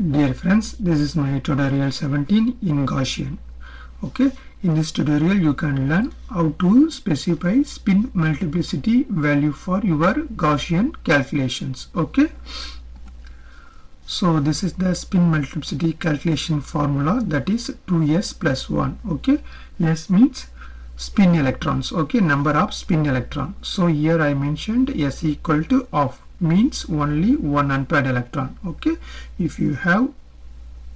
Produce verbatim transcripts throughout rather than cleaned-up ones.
Dear friends, this is my tutorial seventeen in Gaussian. Okay, in this tutorial you can learn how to specify spin multiplicity value for your Gaussian calculations. Okay, so this is the spin multiplicity calculation formula, that is two s plus one. Okay, s means spin electrons, okay, number of spin electron. So here I mentioned s equal to half, means only one unpaired electron. Okay, if you have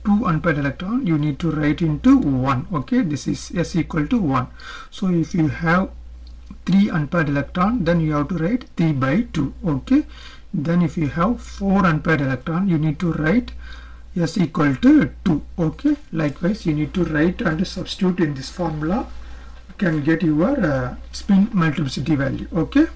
two unpaired electron you need to write into one. Okay, this is s equal to one. So if you have three unpaired electron, then you have to write three by two. Okay, then if you have four unpaired electron you need to write s equal to two. Okay, likewise you need to write and substitute in this formula, you can get your uh, spin multiplicity value. Okay,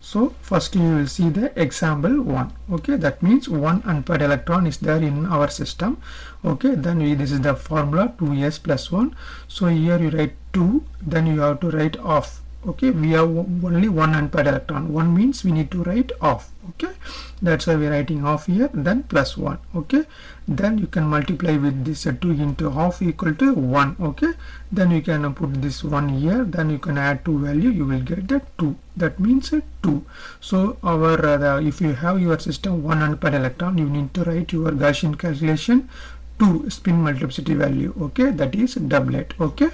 so first you will see the example one. Okay, that means one unpaired electron is there in our system. Okay, then we, this is the formula two s plus one. So here you write two, then you have to write half. Okay, we have only one unpaired electron, one means we need to write half. Okay, that's why we're writing half here, then plus one. Okay, then you can multiply with this uh, two into half equal to one. Okay, then you can uh, put this one here, then you can add two value, you will get the two, that means uh, two. So our uh, the, if you have your system one unpaired electron, you need to write your Gaussian calculation two spin multiplicity value. Okay, that is doublet. Okay,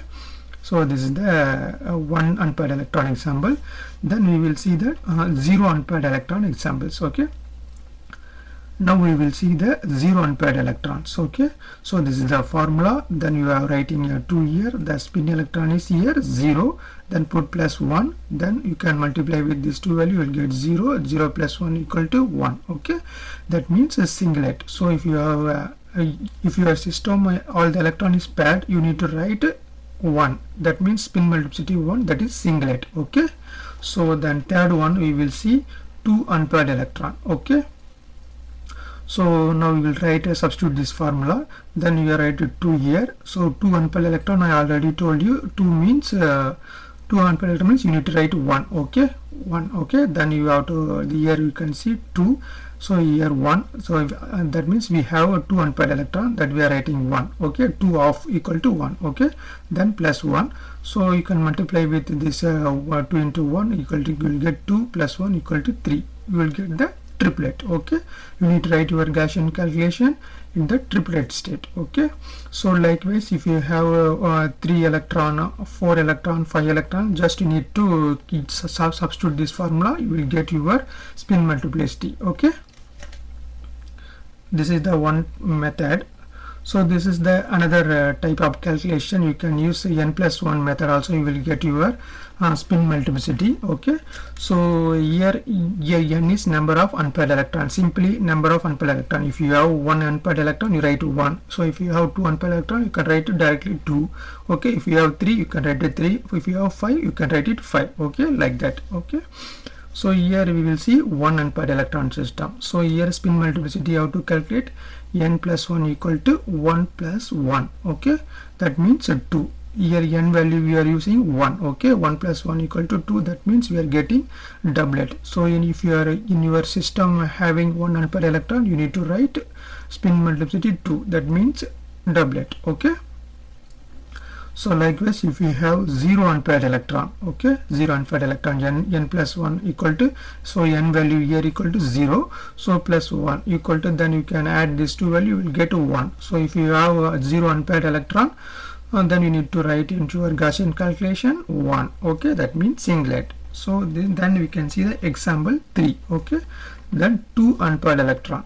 so this is the uh, one unpaired electron example. Then we will see the uh, zero unpaired electron examples. Okay, now we will see the zero unpaired electrons. Okay, so this is the formula. Then you are writing a two here, the spin electron is here zero, then put plus one, then you can multiply with these two value, you will get zero. Zero plus one equal to one. Okay, that means a singlet. So if you have uh, if your system uh, all the electron is paired, you need to write one, that means spin multiplicity one, that is singlet. Okay, so then third one we will see two unpaired electron. Okay, so now we will write uh, substitute this formula. Then you write two here, so two unpaired electron, I already told you two means uh, two unpaired electron means you need to write one. Okay, one. Okay, then you have to uh, here you can see two, so here one. So if, uh, that means we have a two unpaired electron, that we are writing one. Okay, two half equal to one. Okay, then plus one, so you can multiply with this uh, two into one equal to, you will get two plus one equal to three, you will get the triplet. Okay, you need to write your Gaussian calculation in the triplet state. Okay, so likewise if you have uh, uh, three electron, uh, four electron, five electron, just you need to uh, substitute this formula, you will get your spin multiplicity. Okay, this is the one method. So this is the another uh, type of calculation, you can use the n plus one method also, you will get your uh, spin multiplicity. Okay, so here, here n is number of unpaired electron, simply number of unpaired electron. If you have one unpaired electron you write one, so if you have two unpaired electron you can write directly two. Okay, if you have three you can write it three, if you have five you can write it five. Okay, like that. Okay, so here we will see one unpaired electron system. So here spin multiplicity how to calculate, n plus one equal to one plus one. Okay, that means uh, two, here n value we are using one. Okay, one plus one equal to two, that means we are getting doublet. So in, if you are in your system having one unpaired electron, you need to write spin multiplicity two, that means doublet. Okay, so likewise if you have zero unpaired electron, okay, zero unpaired electron, n, n plus one equal to, so n value here equal to zero, so plus one equal to, then you can add these two value, you will get one. So if you have uh, zero unpaired electron, and then you need to write into your Gaussian calculation one. Okay, that means singlet. So then, then we can see the example three. Okay, then two unpaired electron.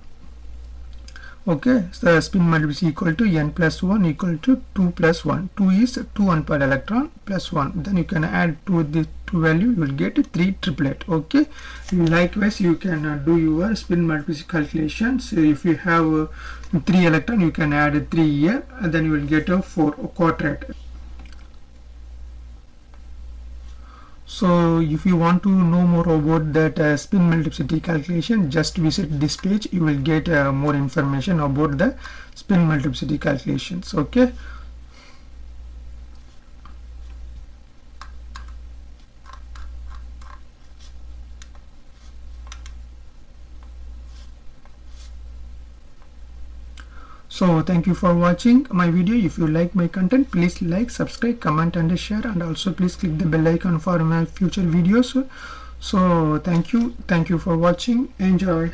Okay, so spin multiplicity equal to n plus one equal to two plus one. two is two unpaired electron plus one. Then you can add two the two value, you will get three triplet. Okay, likewise you can uh, do your spin multiplicity calculations. So if you have uh, three electron, you can add three here, and then you will get a four a quadrat. So if you want to know more about that uh, spin multiplicity calculation, just visit this page, you will get uh, more information about the spin multiplicity calculations. Okay, So thank you for watching my video. If you like my content, please like, subscribe, comment and share, and also please click the bell icon for my future videos. So thank you, thank you for watching. Enjoy.